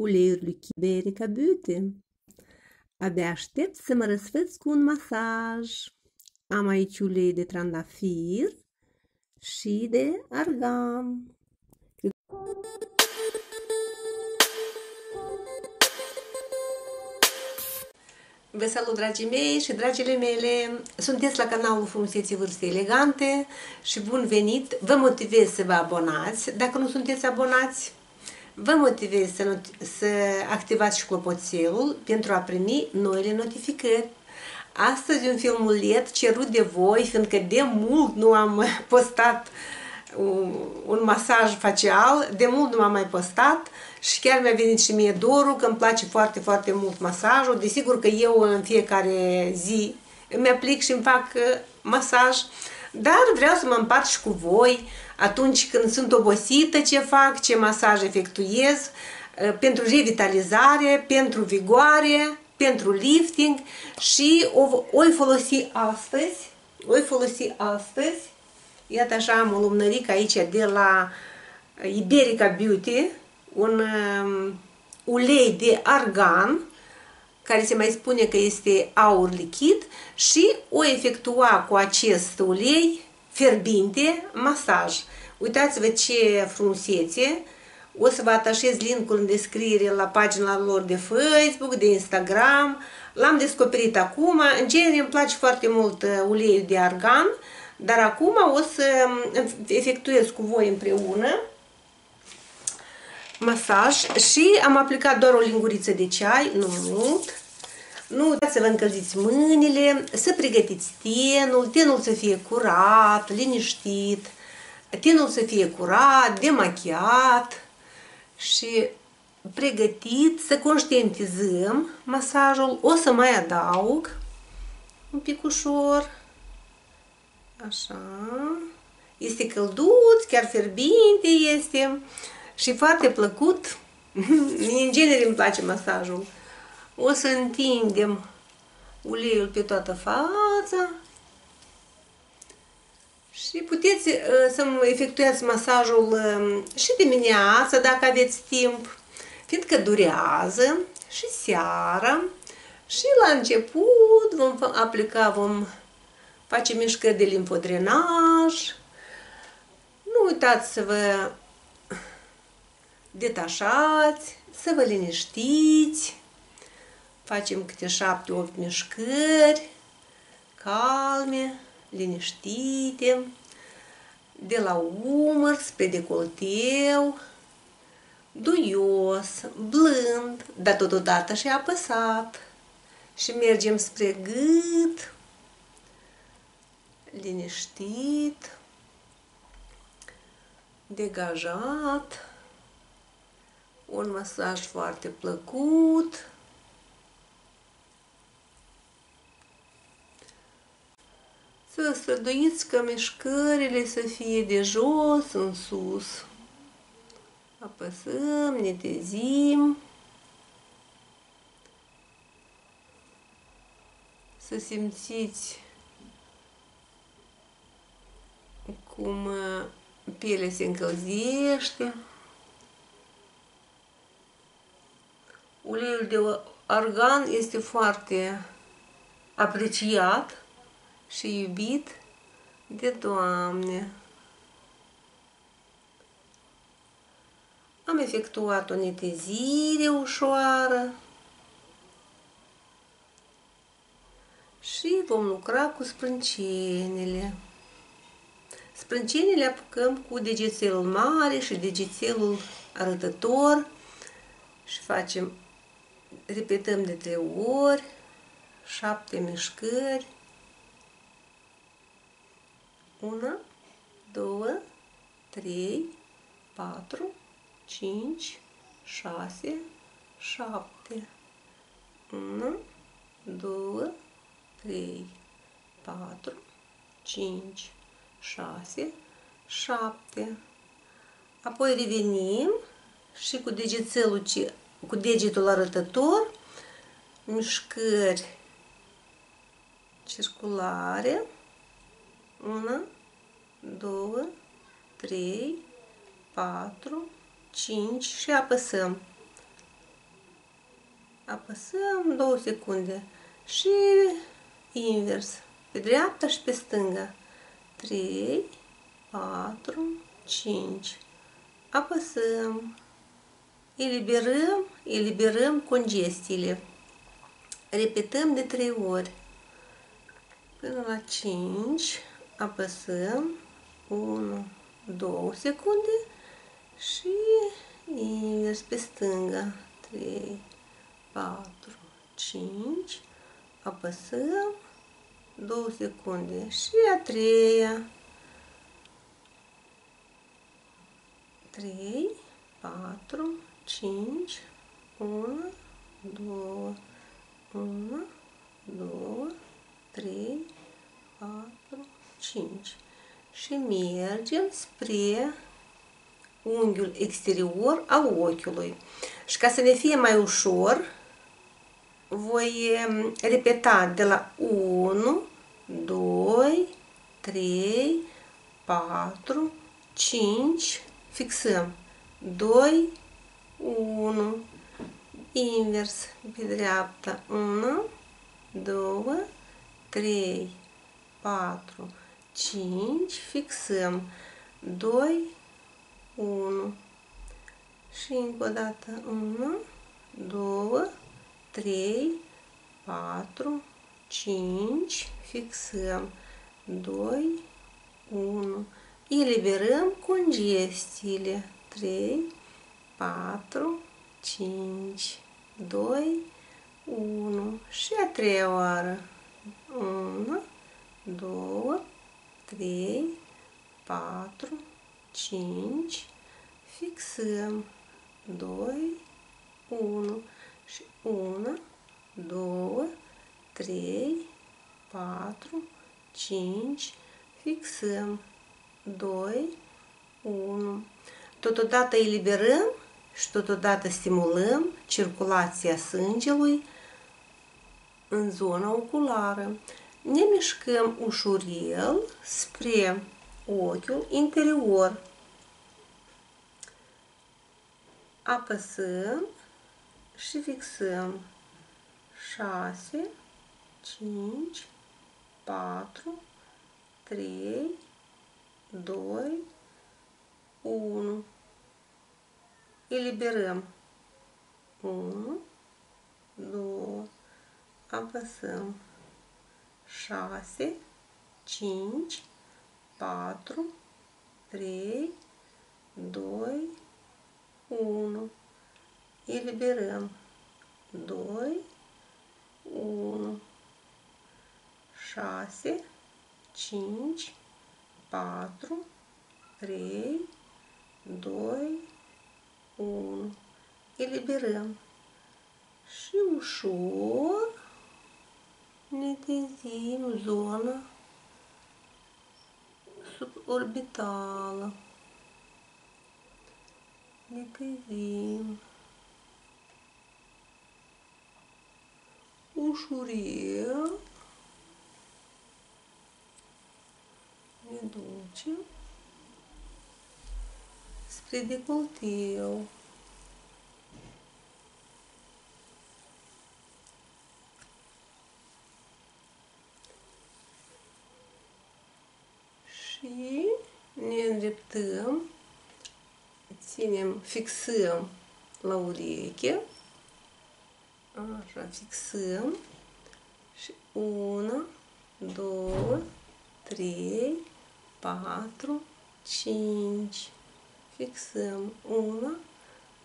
uleiului Iberica Beauty. Abia aștept să mă răsfăț cu un masaj. Am aici ulei de trandafir și de argan. Vă salut, dragii mei și dragile mele! Sunteți la canalul Fumuseții Vârste Elegante și bun venit! Vă motivez să vă abonați, dacă nu sunteți abonați. Vă motivez să activați și clopoțelul pentru a primi noile notificări. Astăzi un filmulet cerut de voi, fiindcă de mult nu am postat un masaj facial, de mult nu m-am mai postat și chiar mi-a venit și mie dorul, că îmi place foarte, foarte mult masajul. Desigur că eu în fiecare zi îmi aplic și îmi fac masaj, dar vreau să mă împart și cu voi atunci când sunt obosită ce fac, ce masaj efectuez, pentru revitalizare, pentru vigoare, pentru lifting și o voi folosi astăzi. Iată, așa am o lumnărică aici de la Iberica Beauty, un ulei de argan, care se mai spune că este aur lichid, și o efectua cu acest ulei fierbinte masaj. Uitați-vă ce frumusețe! O să vă atașez link-ul în descriere la pagina lor de Facebook, de Instagram. L-am descoperit acum. În genere îmi place foarte mult uleiul de argan, dar acum o să efectuez cu voi împreună masaj și am aplicat doar o linguriță de ceai, nu mult. Nu uitați să vă încălziți mâinile, să pregătiți tenul să fie curat, liniștit, tenul să fie curat, demachiat și pregătit să conștientizăm masajul. O să mai adaug un pic ușor. Așa, este călduț, chiar fierbinte este și foarte plăcut. În genere îmi place masajul. O să întindem uleiul pe toată fața și puteți să-mi efectuați masajul și dimineața dacă aveți timp, fiindcă durează, și seara, și la început vom face mișcări de limfodrenaj. Nu uitați să vă detașați, să vă liniștiți. Facem câte 7-8 mișcări calme, liniștite, de la umăr spre decolteu, duios, blând, dar totodată și apăsat. Și mergem spre gât, liniștit, degajat, un masaj foarte plăcut. Să străduiți ca mișcările să fie de jos în sus. Apăsăm, netezim. Să simțiți cum pielea se încălzește. Uleiul de argan este foarte apreciat și iubit de Doamne. Am efectuat o netezire ușoară și vom lucra cu sprâncenele. Sprâncenele apucăm cu degețelul mare și degețelul arătător și facem, repetăm de 3 ori, 7 mișcări. 1, 2, 3, 4, 5, 6, 7. 1, 2, 3, 4, 5, 6, 7. Apoi revenim și cu degetul arătător mișcări circulare. 1, 2, 3, 4, 5 și apăsăm. apăsăm 2 secunde și invers, pe dreapta și pe stânga, 3, 4, 5, apăsăm, eliberăm congestiile, repetăm de 3 ori, până la 5, apăsăm, 1, 2 secunde și invers pe stânga, 3, 4, 5, apăsăm, 2 secunde și a treia, 3, 4, 5, 1, 2, 1, 2, 3, 4, 5 și mergem spre unghiul exterior al ochiului. Și ca să ne fie mai ușor, voi repeta de la 1, 2, 3, 4, 5, fixăm 2, 1, invers pe dreapta, 1, 2, 3, 4, 5, fixăm 2, 1 și încă o dată 1, 2, 3, 4, 5, fixăm 2, 1, eliberăm congestiile 3, 4, 5, 2, 1 și a treia oară 1, 2, 3, 4, 5, fixăm 2, 1 și 1, 2, 3, 4, 5, fixăm 2, 1. Totodată eliberăm și totodată stimulăm circulația sângelui în zona oculară. Ne mișcăm ușurel spre ochiul interior. Apăsăm și fixăm 6, 5, 4, 3, 2, 1. Eliberăm 1, 2, apăsăm 6, 5, 4, 3, 2, 1. Eliberăm 2, 1, 6, 5, 4, 3, 2, 1. Eliberăm și ușor netezim zona suborbitală. Netezim ușurel. Ne ducem spre decolteu. Și ne îndreptăm, ținem, fixăm la ureche, așa, fixăm și 1, 2, 3, 4, 5, fixăm 1,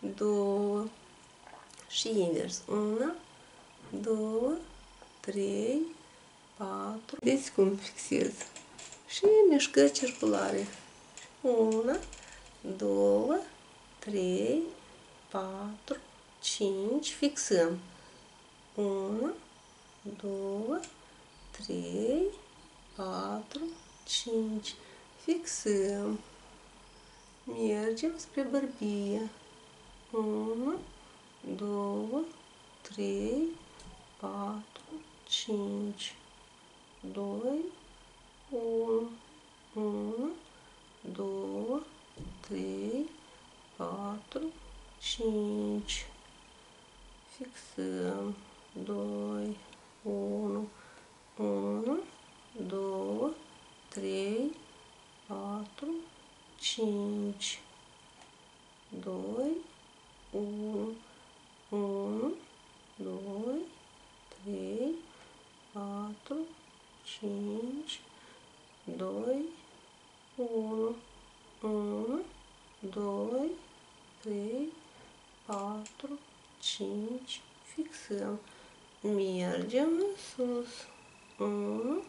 2 și invers, 1, 2, 3, 4, vedeți cum fixez. Și mișcări circulare. 1, 2, 3, 4, 5, fixăm. 1, 2, 3, 4, 5, fixăm. Mergem spre bărbie. 1, 2, 3, 4, 5, 2, 1, 1, 2, 3, 4, 5, fixăm 2, 1, 1, 2, 3, 4, 5, 2, 1, 1, 2, 3, 4, 5, 2, 1, 1, 2, 3, 4, 5, fixăm, mergem în sus, 1,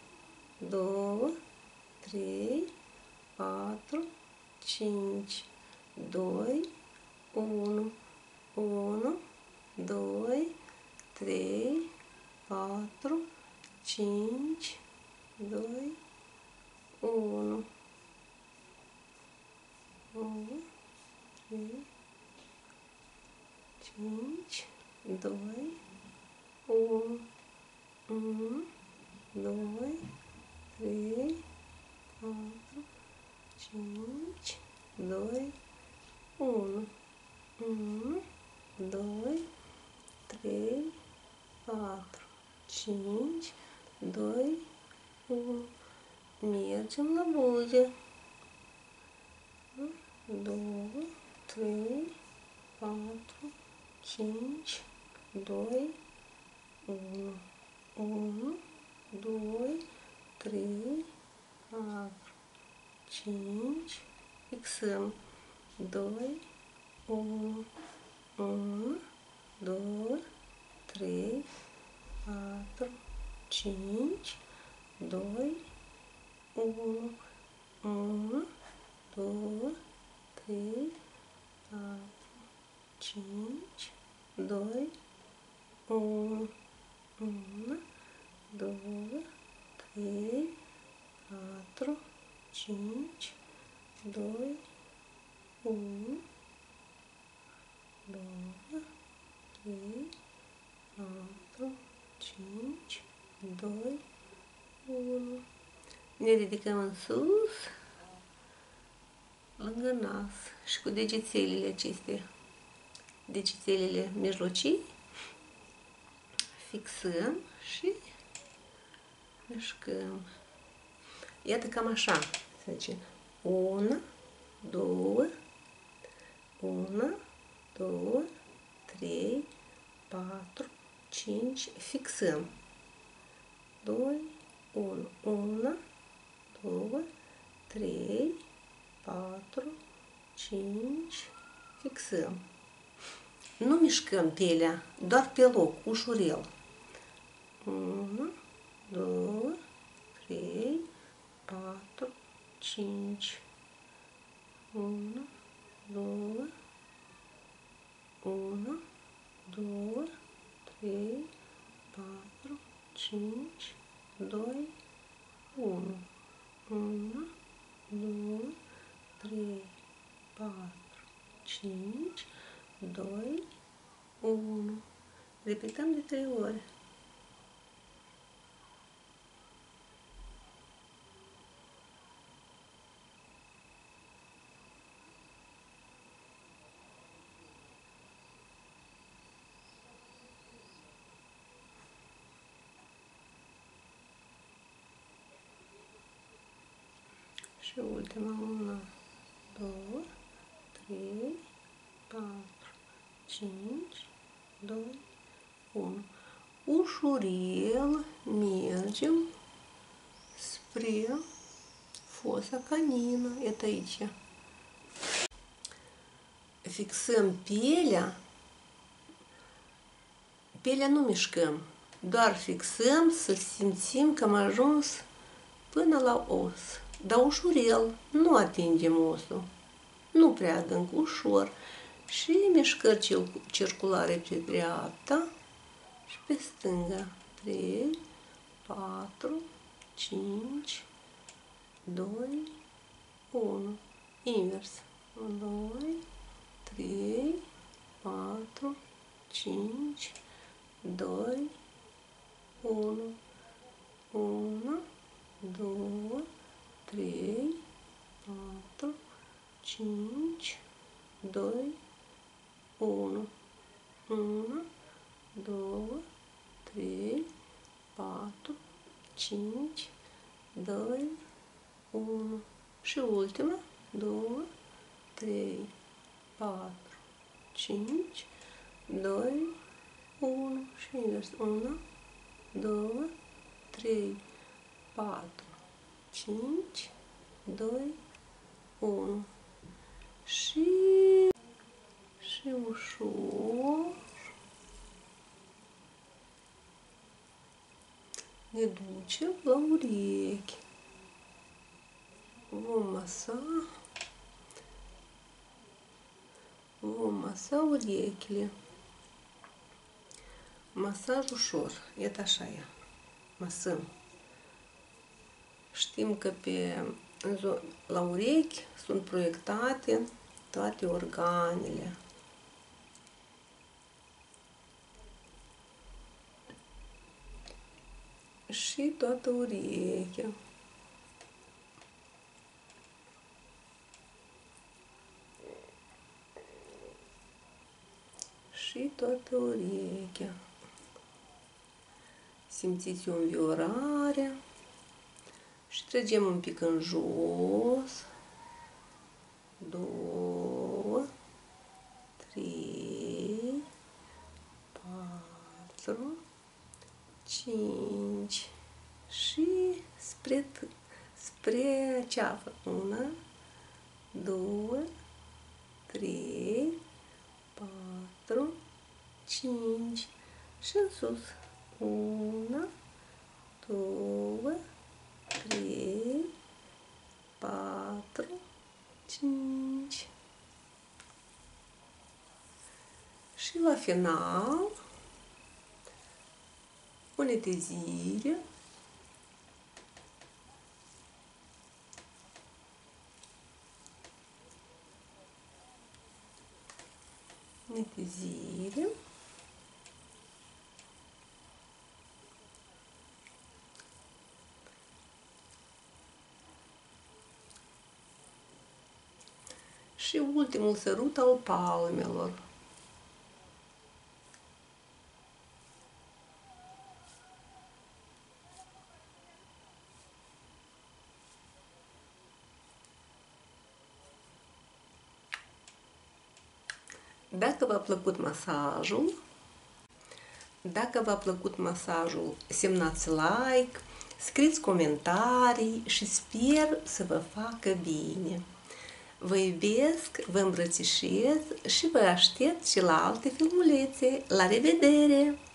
2, 3, 4, 5, 2, 1, 1, 2, 3, 4, 5, 2, 1, 1, 3, 5, 2, 1, 1, 2, 3, 4, 5, 2, 1, 1, 2, 3, 4, 5, 2, 1. Mergem la buze. 2, 3, 4, 5, 2, 1, 1, 2, 3, 4, 5, fixăm, 2, 1, 1, 2, 3, 4, 5, 2, 1, 1, 2, 3, 4, 5, 2, 1, 1, 2, 3, 4, 5, 2, 1, 2, 3, 4, 5, 2, 1. Ne ridicăm în sus, lângă nas și cu degețelele acestea, degețelele mijlocii, fixăm și mișcăm. Iată cam așa, să zicem, 1, 2, 1, 2, 3, 4, 5, fixăm, 2, 1, 1, 2, 3, 4, 5, fixăm. Nu mișcăm pielea, doar pe loc, ușurel. 1, 2, 3, 4, 5, 1, 2, 1, 2, 3, 4, 5, 2, 1, 1, 2, 3, 4, 5, 2, 1. Repetăm de 3 ori. Și ultima, 1, 2, 3, 4, 5, 2, 1. Ușurel mergem spre fosa canină. Iată aici. Fixăm pielea. Pielea nu mișcăm, doar fixăm să simțim că am ajuns până la os. Dar ușurel, nu atingem osul, nu prea adânc, ușor, și mișcări circulare pe dreapta și pe stânga. 3, 4, 5, 2, 1, invers. 2, 3, 4, 5, 2, 1, 1, 2, 3, 4, 5, 2, 1, 1, 5, 2, 1 și ultima, 2, 3, 4, 5, 2, 1 și invers, 1, 2, 3, 4, 5, 2, 1 și ușor ne ducem la urechi. Vom masa urechile. Masaj ușor, iată așa e. Masăm. Știm că la urechi sunt proiectate toate organele. Și toată urechea. Simțiți o înviorare și tragem un pic în jos. 2, 3, 4, 5 și spre ceafă. 1, 2, 3, 4, 5 și în sus. 1, 2, 3, 4, 5. Și la final, o netezire. Netezire. Și ultimul sărut al palmelor. Dacă v-a plăcut masajul, semnați like, scrieți comentarii și sper să vă facă bine. Vă iubesc, vă îmbrățișez și vă aștept și la alte filmulețe. La revedere!